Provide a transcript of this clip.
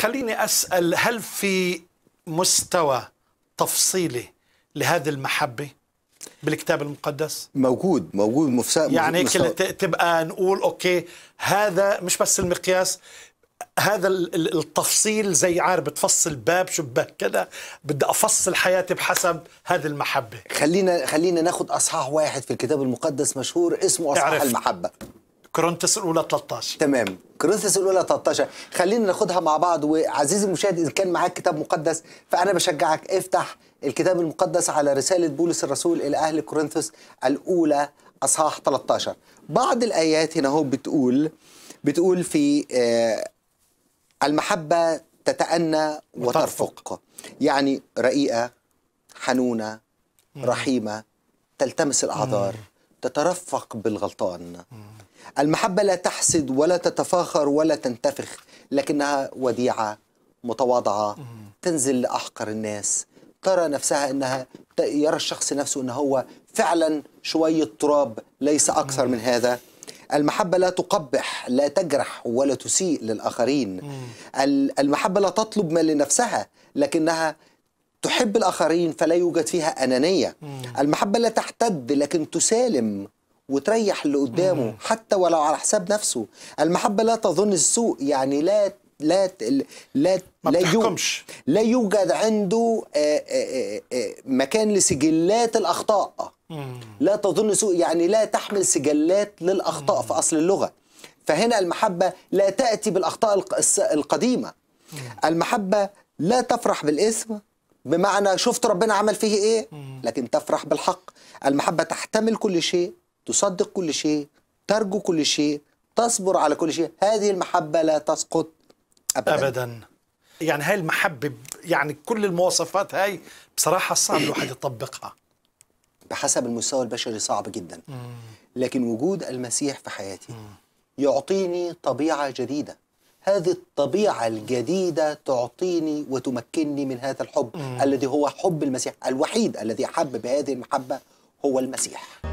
خليني أسأل، هل في مستوى تفصيلي لهذه المحبة بالكتاب المقدس؟ موجود يعني تبقى نقول أوكي، هذا مش بس المقياس، هذا التفصيل زي عارف بتفصل باب شباك كده، بدي أفصل حياتي بحسب هذه المحبة. خلينا ناخد أصحاح واحد في الكتاب المقدس مشهور اسمه أصحاح المحبة، كورنثوس الأولى 13. تمام، كورنثوس الأولى 13. خلينا ناخدها مع بعض. وعزيزي المشاهد، إذا كان معاك كتاب مقدس فأنا بشجعك افتح الكتاب المقدس على رسالة بولس الرسول إلى أهل كورنثوس الأولى أصحاح 13. بعض الآيات هنا هو بتقول في المحبة تتأنى وترفق، يعني رقيقة، حنونة، رحيمة، تلتمس الأعذار، تترفق بالغلطان. المحبة لا تحسد ولا تتفاخر ولا تنتفخ، لكنها وديعة متواضعة، تنزل لأحقر الناس، ترى نفسها أنها، يرى الشخص نفسه أنه هو فعلا شوية تراب ليس أكثر من هذا. المحبة لا تقبح، لا تجرح ولا تسيء للآخرين. المحبة لا تطلب ما لنفسها، لكنها تحب الآخرين فلا يوجد فيها أنانية. المحبة لا تحتد، لكن تسالم وتريح اللي قدامه حتى ولو على حساب نفسه. المحبة لا تظن السوء، يعني لا لا لا لا يوجد عنده مكان لسجلات الأخطاء. لا تظن سوء يعني لا تحمل سجلات للأخطاء في أصل اللغة، فهنا المحبة لا تأتي بالأخطاء القديمة. المحبة لا تفرح بالإثم، بمعنى شفت ربنا عمل فيه إيه، لكن تفرح بالحق. المحبة تحتمل كل شيء، تصدق كل شيء، ترجو كل شيء، تصبر على كل شيء. هذه المحبة لا تسقط أبدا. يعني هاي المحبة، يعني كل المواصفات هاي بصراحة صعب الواحد يطبقها بحسب المستوى البشري، صعب جدا. لكن وجود المسيح في حياتي يعطيني طبيعة جديدة. هذه الطبيعة الجديدة تعطيني وتمكنني من هذا الحب الذي هو حب المسيح. الوحيد الذي أحب بهذه المحبة هو المسيح.